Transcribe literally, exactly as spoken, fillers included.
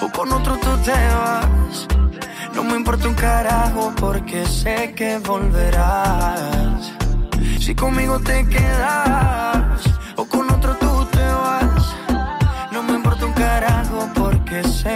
o con otro tú te vas. No me importa un carajo porque sé que volverás. Si conmigo te quedas o con otro tú te vas. No me importa un carajo porque sé